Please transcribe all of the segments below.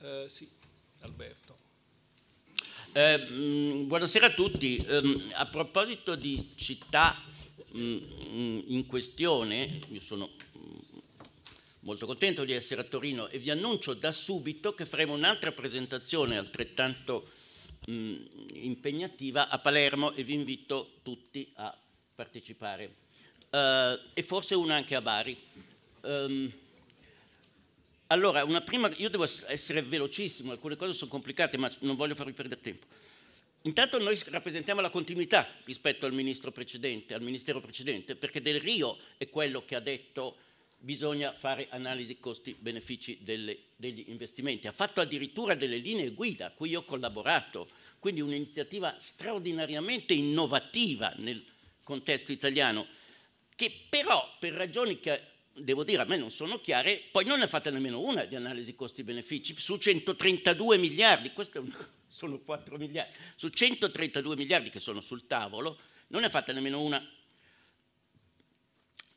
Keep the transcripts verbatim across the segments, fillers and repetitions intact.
Eh, sì, Alberto. Eh, mh, buonasera a tutti. Eh, a proposito di città mh, mh, in questione, io sono molto contento di essere a Torino e vi annuncio da subito che faremo un'altra presentazione altrettanto mh, impegnativa a Palermo e vi invito tutti a partecipare, uh, e forse una anche a Bari. Um, allora, una prima, io devo essere velocissimo, alcune cose sono complicate ma non voglio farvi perdere tempo. Intanto noi rappresentiamo la continuità rispetto al ministro precedente, al ministero precedente, perché Del Rio è quello che ha detto: bisogna fare analisi costi-benefici degli investimenti. Ha fatto addirittura delle linee guida a cui io ho collaborato, quindi un'iniziativa straordinariamente innovativa nel contesto italiano, che però, per ragioni che devo dire a me non sono chiare, poi non ne ha fatta nemmeno una di analisi costi-benefici su centotrentadue miliardi, questo è un, sono quattro miliardi, su centotrentadue miliardi che sono sul tavolo, non ne ha fatta nemmeno una.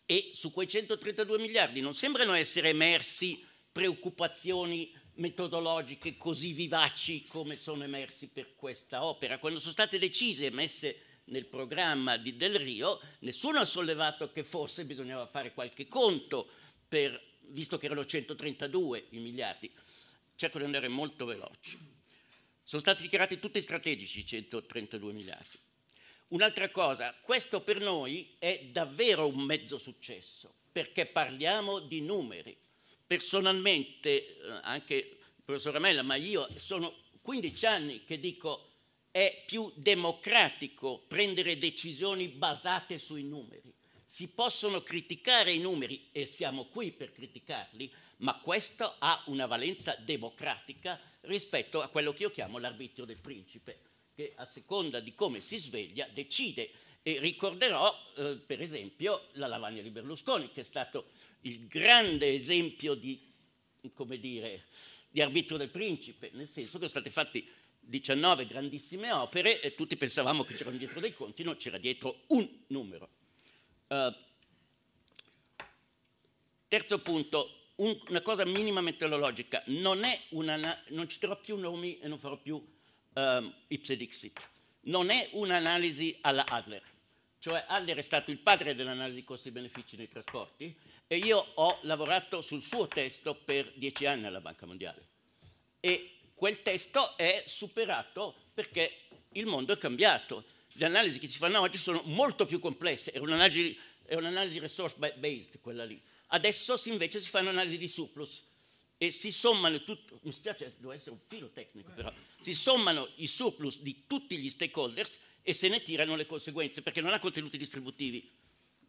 E su quei centotrentadue miliardi non sembrano essere emersi preoccupazioni metodologiche così vivaci come sono emersi per questa opera. Quando sono state decise e messe nel programma di Del Rio, nessuno ha sollevato che forse bisognava fare qualche conto, per, visto che erano centotrentadue i miliardi. Cerco di andare molto veloce. Sono stati dichiarati tutti strategici i centotrentadue miliardi. Un'altra cosa, questo per noi è davvero un mezzo successo, perché parliamo di numeri. Personalmente, anche il professor Ramella, ma io sono quindici anni che dico è più democratico prendere decisioni basate sui numeri. Si possono criticare i numeri e siamo qui per criticarli, ma questo ha una valenza democratica rispetto a quello che io chiamo l'arbitrio del principe, che a seconda di come si sveglia decide. E ricorderò eh, per esempio la lavagna di Berlusconi, che è stato il grande esempio di, come dire, di arbitrio del principe, nel senso che sono state fatte diciannove grandissime opere e tutti pensavamo che c'erano dietro dei conti, non c'era dietro un numero. Uh, terzo punto, un, una cosa minima metodologica, non è una, non citerò più nomi e non farò più Um, ipse dixit, non è un'analisi alla Adler, cioè Adler è stato il padre dell'analisi costi-benefici nei trasporti e io ho lavorato sul suo testo per dieci anni alla Banca Mondiale e quel testo è superato perché il mondo è cambiato, le analisi che si fanno oggi sono molto più complesse, è un'analisi un resource based quella lì, adesso invece si fanno analisi di surplus e si sommano tutto, mi spiace, devo essere un filo tecnico però, si sommano i surplus di tutti gli stakeholders e se ne tirano le conseguenze, perché non ha contenuti distributivi,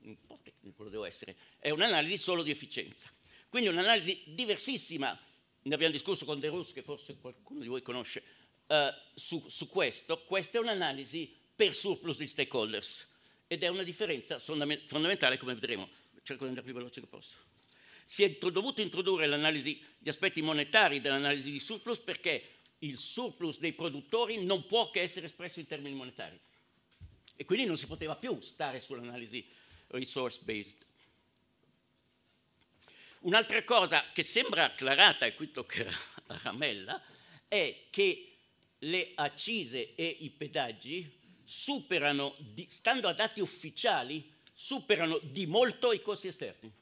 un po' tecnico lo devo essere, è un'analisi solo di efficienza. Quindi un'analisi diversissima, ne abbiamo discusso con De Rus, che forse qualcuno di voi conosce, eh, su, su questo, questa è un'analisi per surplus di stakeholders ed è una differenza fondamentale come vedremo, cerco di andare più veloce che posso. Si è dovuto introdurre l'analisi di aspetti monetari dell'analisi di surplus perché il surplus dei produttori non può che essere espresso in termini monetari e quindi non si poteva più stare sull'analisi resource based. Un'altra cosa che sembra acclarata, e qui toccherà a Ramella, è che le accise e i pedaggi superano, stando a dati ufficiali, superano di molto i costi esterni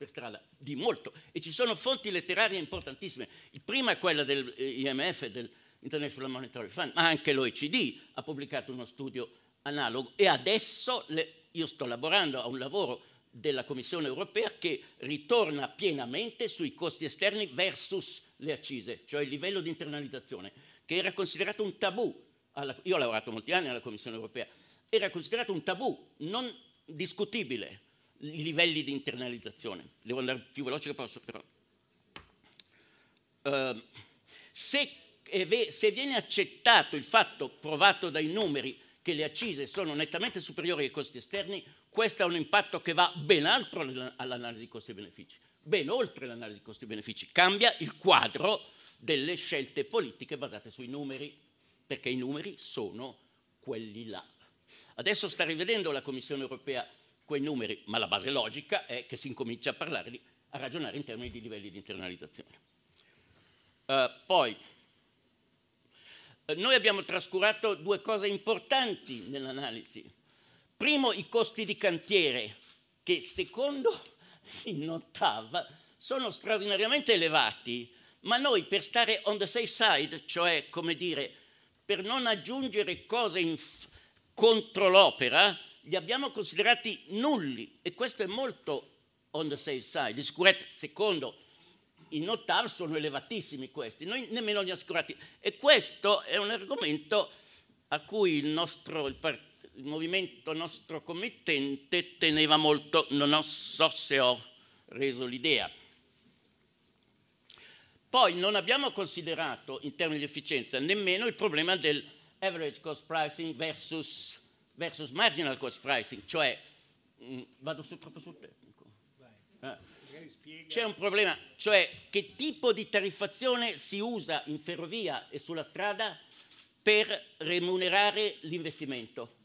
per strada, di molto, e ci sono fonti letterarie importantissime. La prima è quella dell'I M F, dell'International Monetary Fund, ma anche l'O E C D ha pubblicato uno studio analogo e adesso le, io sto lavorando a un lavoro della Commissione europea che ritorna pienamente sui costi esterni versus le accise, cioè il livello di internalizzazione, che era considerato un tabù. Alla, io ho lavorato molti anni alla Commissione europea, era considerato un tabù non discutibile, i livelli di internalizzazione. Devo andare più veloce che posso però. Uh, se, se viene accettato il fatto provato dai numeri che le accise sono nettamente superiori ai costi esterni, questo ha un impatto che va ben altro all'analisi costi-benefici, ben oltre l'analisi costi-benefici. Cambia il quadro delle scelte politiche basate sui numeri, perché i numeri sono quelli là. Adesso sta rivedendo la Commissione europea quei numeri, ma la base logica è che si incomincia a parlare, di, a ragionare in termini di livelli di internalizzazione. Uh, Eh, poi, noi abbiamo trascurato due cose importanti nell'analisi. Primo, i costi di cantiere, che secondo in ottava sono straordinariamente elevati, ma noi per stare on the safe side, cioè, come dire, per non aggiungere cose in contro l'opera, li abbiamo considerati nulli, e questo è molto on the safe side. Di sicurezza, secondo in ottava sono elevatissimi questi, noi nemmeno li assicurati. E questo è un argomento a cui il nostro, il, part, il movimento nostro committente teneva molto. Non ho, so se ho reso l'idea. Poi non abbiamo considerato in termini di efficienza nemmeno il problema del average cost pricing versus, versus marginal cost pricing, cioè mh, vado su, troppo sul tecnico. Eh. C'è un problema, cioè che tipo di tariffazione si usa in ferrovia e sulla strada per remunerare l'investimento.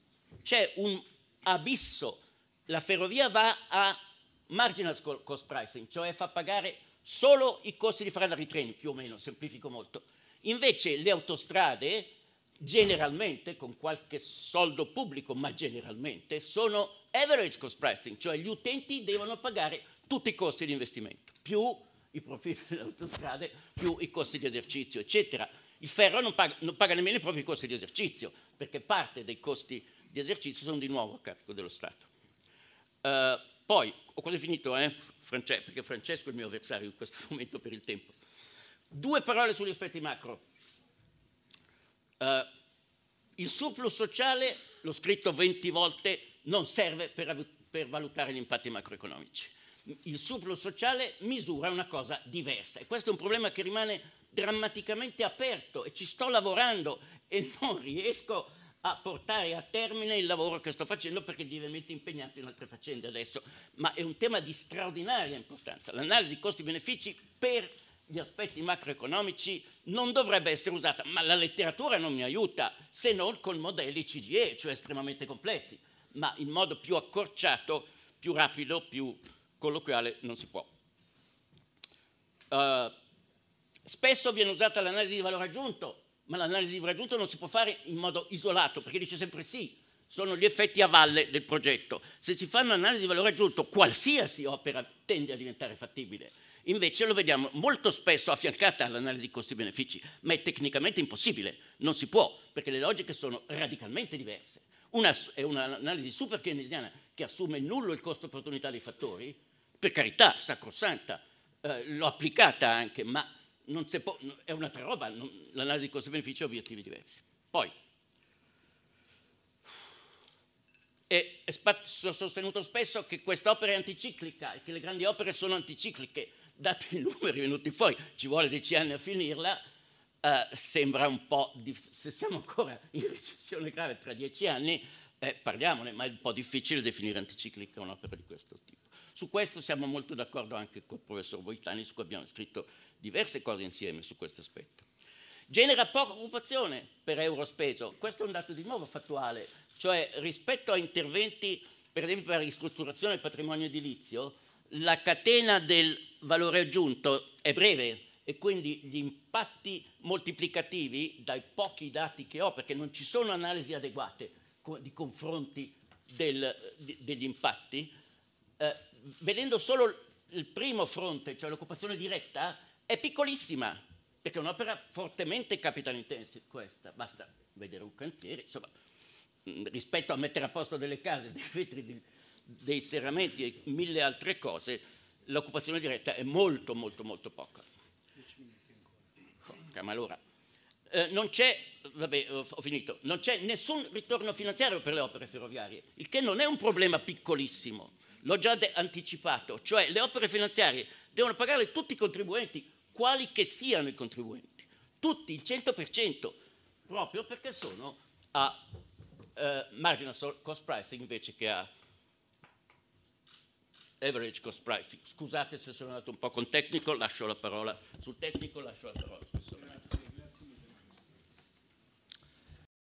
C'è un abisso, la ferrovia va a marginal cost pricing, cioè fa pagare solo i costi di fare andare i treni, più o meno, semplifico molto. Invece le autostrade generalmente, con qualche soldo pubblico, ma generalmente, sono average cost pricing, cioè gli utenti devono pagare tutti i costi di investimento, più i profitti delle autostrade, più i costi di esercizio, eccetera. Il ferro non paga, non paga nemmeno i propri costi di esercizio, perché parte dei costi di esercizio sono di nuovo a carico dello Stato. Uh, poi, ho quasi finito, eh, France, perché Francesco è il mio avversario in questo momento per il tempo. Due parole sugli aspetti macro. Uh, il surplus sociale, l'ho scritto venti volte, non serve per, per valutare gli impatti macroeconomici. Il surplus sociale misura una cosa diversa, e questo è un problema che rimane drammaticamente aperto, e ci sto lavorando e non riesco a portare a termine il lavoro che sto facendo perché è diventato impegnato in altre faccende adesso, ma è un tema di straordinaria importanza. L'analisi costi-benefici per gli aspetti macroeconomici non dovrebbe essere usata, ma la letteratura non mi aiuta, se non con modelli C G E, cioè estremamente complessi, ma in modo più accorciato, più rapido, più colloquiale non si può. Uh, spesso viene usata l'analisi di valore aggiunto, ma l'analisi di valore aggiunto non si può fare in modo isolato, perché dice sempre sì, sono gli effetti a valle del progetto. Se si fa un'analisi di valore aggiunto, qualsiasi opera tende a diventare fattibile. Invece lo vediamo molto spesso affiancata all'analisi costi-benefici, ma è tecnicamente impossibile, non si può, perché le logiche sono radicalmente diverse. Una è un'analisi super keynesiana che assume nullo il costo opportunità dei fattori, per carità, sacrosanta, eh, l'ho applicata anche, ma non si può, è un'altra roba, l'analisi costi-benefici ha obiettivi diversi. Poi, è, è sostenuto spesso che quest'opera è anticiclica e che le grandi opere sono anticicliche, dati i numeri venuti fuori, ci vuole dieci anni a finirla. Uh, sembra un po', se siamo ancora in recessione grave tra dieci anni, eh, parliamone, ma è un po' difficile definire anticiclica un'opera di questo tipo. Su questo siamo molto d'accordo anche col professor Boitani, su cui abbiamo scritto diverse cose insieme su questo aspetto. Genera poca occupazione per euro speso, questo è un dato di nuovo fattuale, cioè rispetto a interventi, per esempio per la ristrutturazione del patrimonio edilizio, la catena del valore aggiunto è breve, e quindi gli impatti moltiplicativi, dai pochi dati che ho, perché non ci sono analisi adeguate di confronti del, di, degli impatti, eh, vedendo solo il primo fronte, cioè l'occupazione diretta, è piccolissima, perché è un'opera fortemente capital intensive questa, basta vedere un cantiere, insomma, rispetto a mettere a posto delle case, dei vetri, dei serramenti e mille altre cose, l'occupazione diretta è molto, molto, molto poca. Ma allora, eh, non c'è, vabbè, ho finito, non c'è nessun ritorno finanziario per le opere ferroviarie, il che non è un problema piccolissimo, l'ho già anticipato, cioè le opere finanziarie devono pagare tutti i contribuenti, quali che siano i contribuenti, tutti, il cento per cento, proprio perché sono a eh, marginal cost pricing invece che a average cost pricing. Scusate se sono andato un po' con tecnico, lascio la parola sul tecnico, lascio la parola.